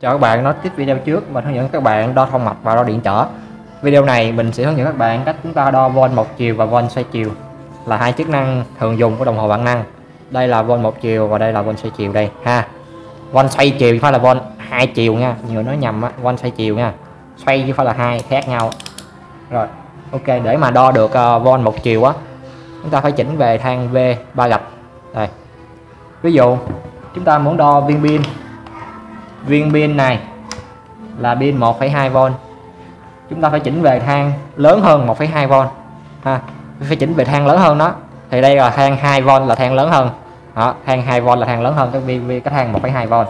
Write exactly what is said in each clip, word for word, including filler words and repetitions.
Chào các bạn, nói tiếp video trước mình hướng dẫn các bạn đo thông mạch và đo điện trở. Video này mình sẽ hướng dẫn các bạn cách chúng ta đo volt một chiều và volt xoay chiều, là hai chức năng thường dùng của đồng hồ vạn năng. Đây là volt một chiều và đây là volt xoay chiều đây ha. Volt xoay chiều chứ phải là volt hai chiều nha, nhiều người nói nhầm á, volt xoay chiều nha. Xoay chứ phải là hai, khác nhau. Rồi, ok, để mà đo được uh, volt một chiều á, chúng ta phải chỉnh về thang V ba gạch. Đây. Ví dụ, chúng ta muốn đo viên pin. Viên pin này là pin một phẩy hai vôn, chúng ta phải chỉnh về thang lớn hơn một phẩy hai vôn ha, phải chỉnh về thang lớn hơn đó, thì đây là thang hai vôn là thang lớn hơn đó, thang hai vôn là thang lớn hơn cái viên cái thang một phẩy hai vôn.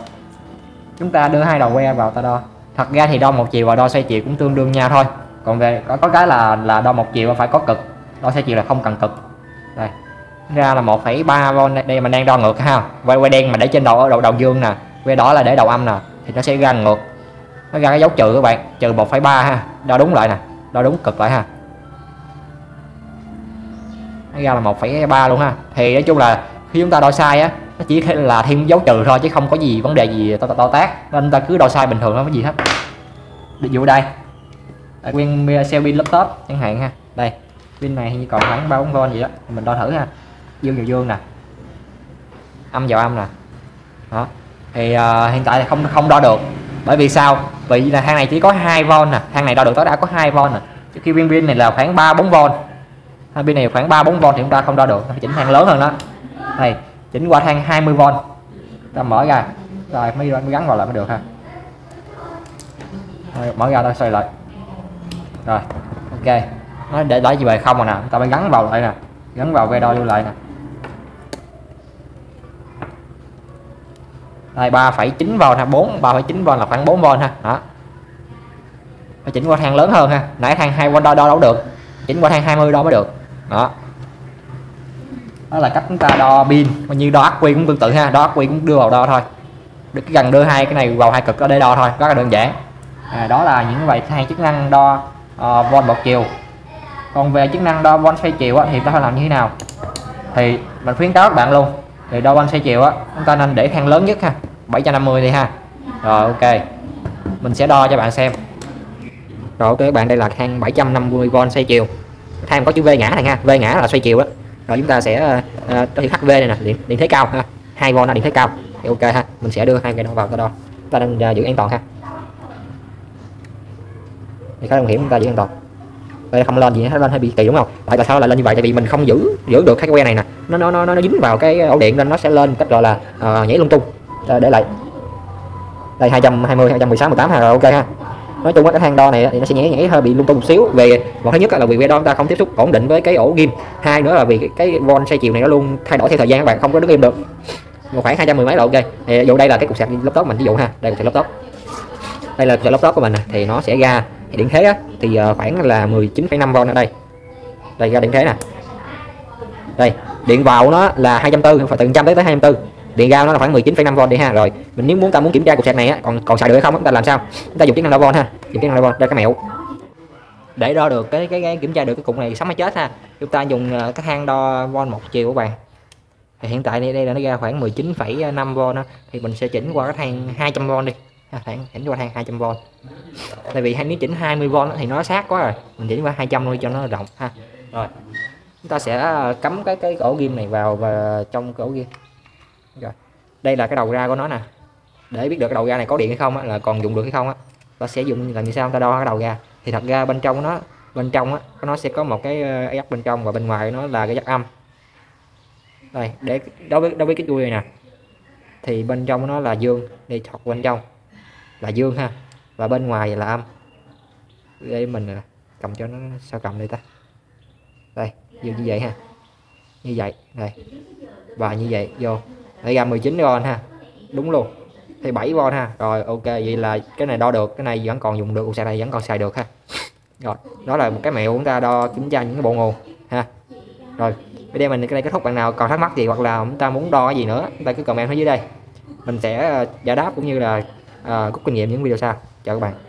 Chúng ta đưa hai đầu que vào ta đo. Thật ra thì đo một chiều và đo xoay chiều cũng tương đương nhau thôi, còn về có có cái là là đo một chiều phải có cực, đo xoay chiều là không cần cực. Đây ra là một phẩy ba vôn, đây mình đang đo ngược ha, que que đen mà để trên đầu ở đầu đầu dương nè, que đỏ là để đầu âm nè, thì nó sẽ ra ngược, nó ra cái dấu trừ các bạn, trừ một phẩy ba ha, đo đúng lại nè, đo đúng cực lại ha, nó ra là một phẩy ba luôn ha. Thì nói chung là khi chúng ta đo sai á, nó chỉ là thêm dấu trừ thôi chứ không có gì vấn đề gì to to, to tác, nên ta cứ đo sai bình thường không có gì hết. Ví dụ đây, ở nguyên xe pin laptop chẳng hạn ha, đây pin này hình như còn khoảng ba bốn volt gì đó, mình đo thử ha, dương vào dương nè, âm vào âm nè, đó. Thì uh, hiện tại là không không đo được, bởi vì sao? Vì là thang này chỉ có hai vôn nè, thang này đo được tối đa có hai vôn nè, chứ khi viên pin này là khoảng ba bốn vôn, pin này khoảng ba bốn vôn thì chúng ta không đo được, phải chỉnh thang lớn hơn đó. Đây chỉnh qua thang hai mươi vôn, ta mở ra rồi mới, mới gắn vào lại mới được ha. Rồi, mở ra ta xoay lại rồi, ok, nó để đợi gì về không rồi nè, ta mới gắn vào lại nè, gắn vào ve đo lưu lại nè. Đây ba phẩy chín vôn ha, ba phẩy chín vôn là khoảng bốn vôn ha, đó. Phải chỉnh qua thang lớn hơn ha, nãy thang hai vôn đo đo đâu được, chỉnh qua thang hai mươi đo mới được, đó. Đó là cách chúng ta đo pin, mà như đo ắc quy cũng tương tự ha, đo ắc quy cũng đưa vào đo thôi, được cái gần đưa hai cái này vào hai cực ở đây đo thôi, rất là đơn giản. À, đó là những vậy hai chức năng đo uh, volt một chiều. Còn về chức năng đo volt xoay chiều á, thì ta phải làm như thế nào? Thì mình khuyến cáo các bạn luôn. Thì đo volt xoay chiều á, chúng ta nên để thang lớn nhất ha, bảy trăm năm mươi đi ha. Rồi ok, mình sẽ đo cho bạn xem. Rồi ok các bạn, đây là thang bảy trăm năm mươi vôn xoay chiều. Thang có chữ V ngã này ha, V ngã là xoay chiều đó. Rồi chúng ta sẽ uh, đo điện hát vê này nè, điện, điện thế cao ha, hai vôn là điện thế cao. Thì ok ha, mình sẽ đưa hai cái đó vào ta đo. Chúng ta nên uh, giữ an toàn ha. Thì khá nguy hiểm, chúng ta giữ an toàn. Đây không lên gì hết, lên hơi bị kỳ đúng không? Tại sao lại lên như vậy? Tại vì mình không giữ giữ được cái que này nè, nó nó nó nó dính vào cái ổ điện nên nó sẽ lên cách gọi là uh, nhảy lung tung. Để, để lại đây hai trăm hai mươi, hai trăm mười sáu, mười tám ha. Rồi ok ha, nói chung cái thang đo này thì nó sẽ nhảy nhảy hơi bị lung tung một xíu. Về một thứ nhất là vì que đo chúng ta không tiếp xúc ổn định với cái ổ ghim, hai nữa là vì cái, cái volt xoay chiều này nó luôn thay đổi theo thời gian, các bạn không có đứng im được. Một khoảng hai trăm mười mấy là ok. Thì dụ đây là cái cục sạc laptop mình, ví dụ ha, đây là cục sạc laptop, đây là cục sạc laptop của mình nè, thì nó sẽ ra điện thế á, thì khoảng là mười chín phẩy năm vôn ở đây. Đây ra điện thế nè. Đây, điện vào nó là hai trăm bốn mươi, phải từ một trăm tới tới hai trăm bốn mươi. Điện ra nó là khoảng mười chín phẩy năm vôn đi ha. Rồi, mình nếu muốn ta muốn kiểm tra cục sạc này á, còn còn xài được hay không, chúng ta làm sao? Chúng ta dùng chức năng đo volt ha. Dùng chức năng đo volt, đây cái mẹo. Để đo được cái cái, cái kiểm tra được cái cục này sống hay chết ha. Chúng ta dùng cái thang đo volt một chiều của bạn. Thì hiện tại đây là nó ra khoảng mười chín phẩy năm vôn á, thì mình sẽ chỉnh qua cái thang hai trăm vôn đi. Thẳng chỉnh qua thang hai trăm vôn, tại vì nếu chỉnh hai mươi vôn thì nó sát quá rồi, mình chỉnh qua hai trăm thôi cho nó rộng ha. Rồi chúng ta sẽ cắm cái cái ổ ghim này vào và trong cái ổ ghim. Rồi đây là cái đầu ra của nó nè, để biết được cái đầu ra này có điện hay không á, là còn dùng được hay không á, ta sẽ dùng là như sao, ta đo cái đầu ra. Thì thật ra bên trong nó bên trong á nó sẽ có một cái giắc bên trong và bên ngoài nó là cái giắc âm. Đây để đối với đối với cái đuôi này nè, thì bên trong nó là dương, đây chọt bên trong là dương ha, và bên ngoài là âm. Đây mình cầm cho nó sao cầm đây ta, đây dương như vậy ha, như vậy đây và như vậy vô, để ra mười chín vôn ha, đúng luôn, thì bảy vôn ha. Rồi ok, vậy là cái này đo được, cái này vẫn còn dùng được, cục sạc này vẫn còn xài được ha. Rồi đó là một cái mẹo chúng ta đo kiểm tra những cái bộ nguồn ha. Rồi video mình cái này kết thúc. Bạn nào còn thắc mắc gì hoặc là chúng ta muốn đo cái gì nữa, chúng ta cứ comment ở dưới đây, mình sẽ giải đáp cũng như là À, rút kinh nghiệm những video sau. Chào các bạn.